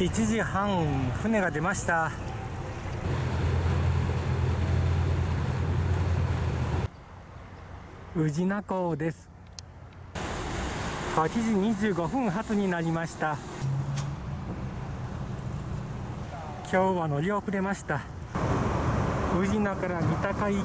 1時半、船が出ました。宇品港です。8時25分発になりました。今日は乗り遅れました。宇品から三鷹行き。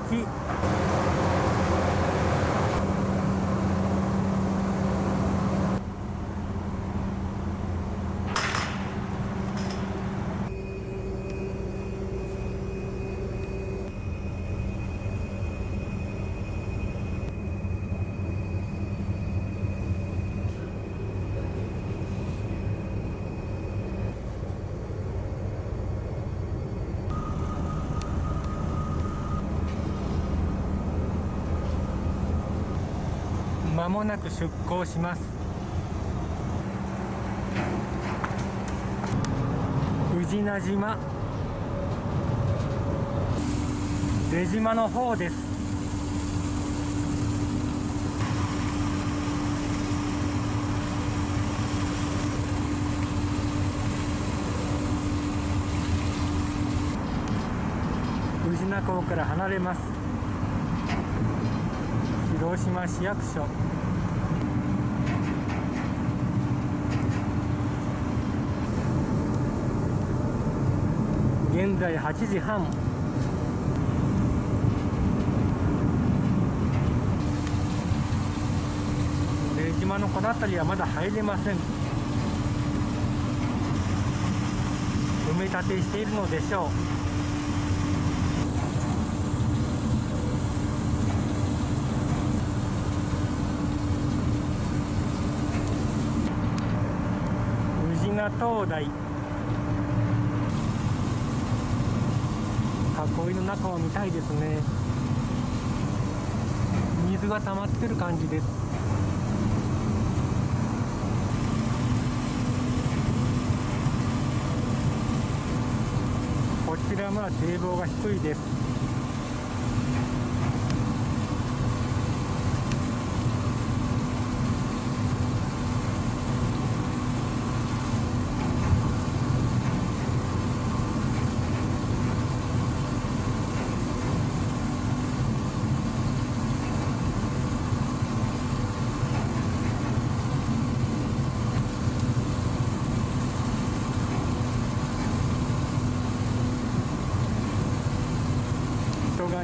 まもなく出港します。宇品島、出島の方です。宇品港から離れます。広島市役所。現在8時半、出島のこの辺りはまだ入れません。埋め立てしているのでしょう。宇品灯台、氷の中を見たいですね。水が溜まってる感じです。こちらは堤防が低いです。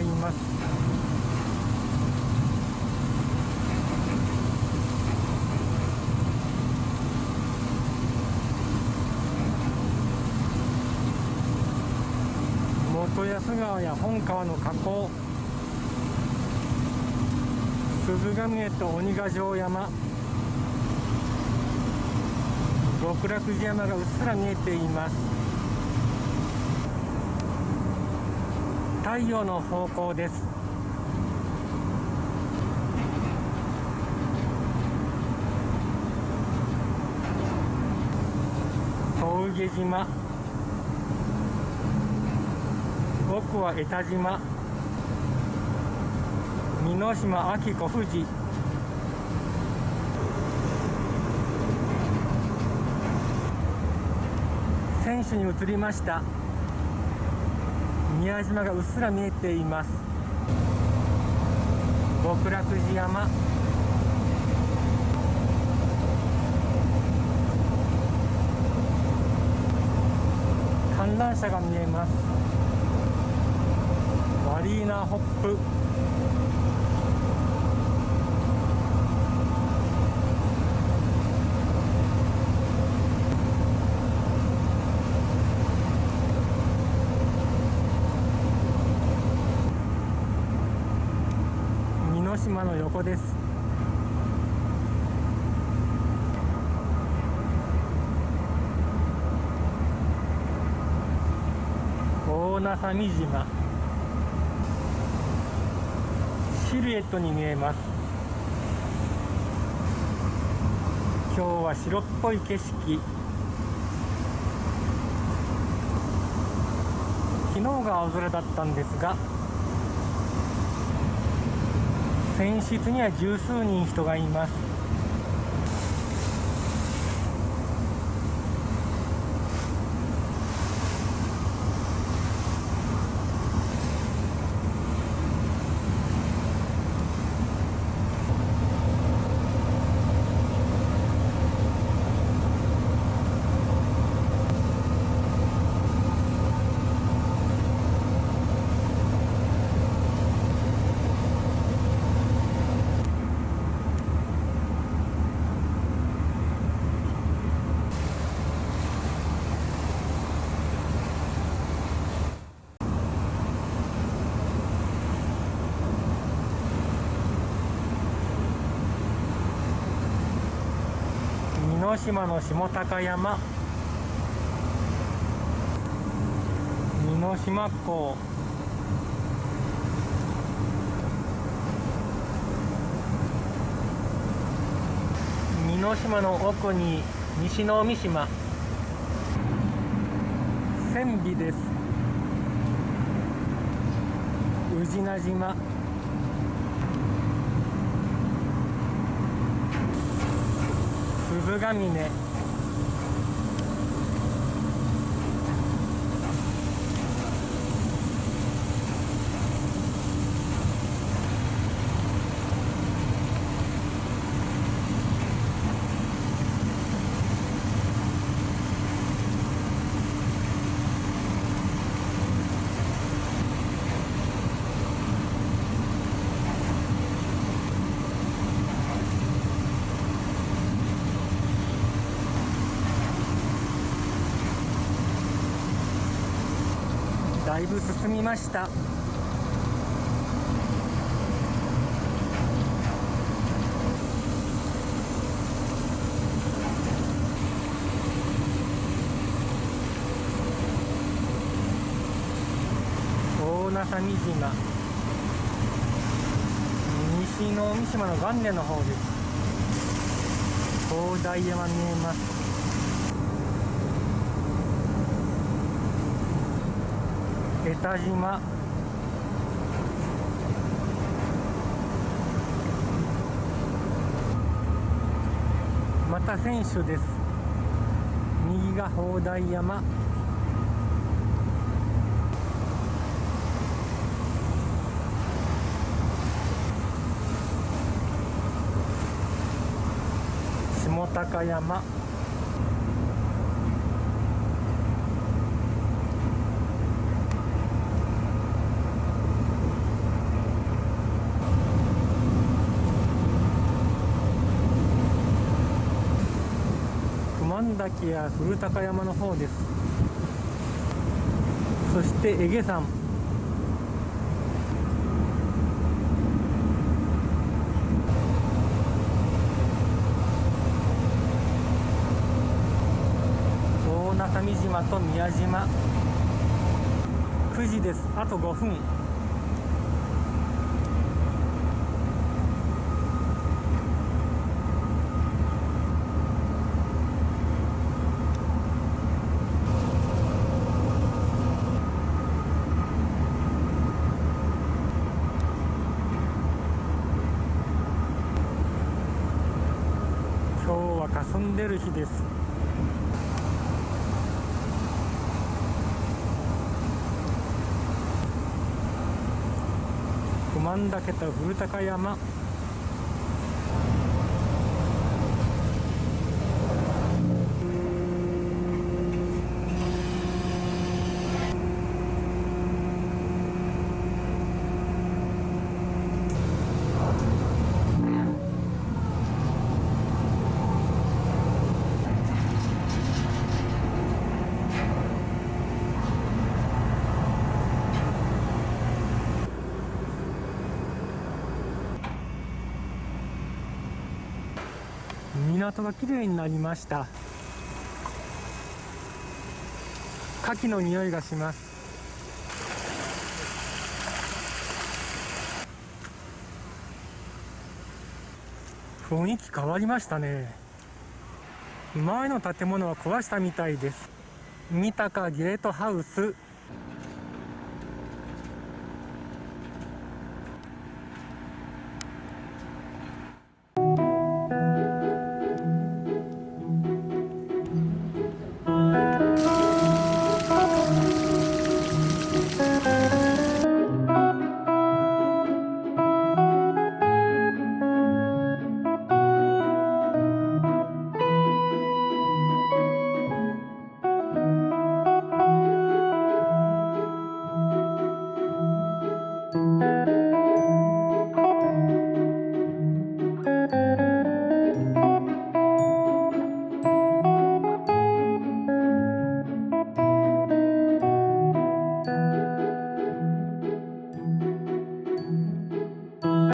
います。元安川や本川の河口、鈴ヶ峰と鬼ヶ城山、極楽寺山がうっすら見えています。太陽の方向です。峠島、奥は江田島、美濃島安芸小富士、船首に移りました。宮島がうっすら見えています。極楽寺山、観覧車が見えます。マリーナホップ、島の横です。大名神島、シルエットに見えます。今日は白っぽい景色。昨日が青空だったんですが、船室には十数人人がいます。江ノ島の下高山、江ノ島港。江ノ島の奥に西の海島、千尾です。宇品島、鈴ヶ峰、だいぶ進みました。大名谷島、西の海島の元年の方です。広大山見えます。江田島、また船首です。右が砲台山、下高山、万岳や古高山の方です。そして江毛山、大名谷島と宮島。9時です。あと5分。霞んでる日です。九万岳と古高山、港が綺麗になりました。牡蠣の匂いがします。雰囲気変わりましたね。前の建物は壊したみたいです。三鷹ゲートハウス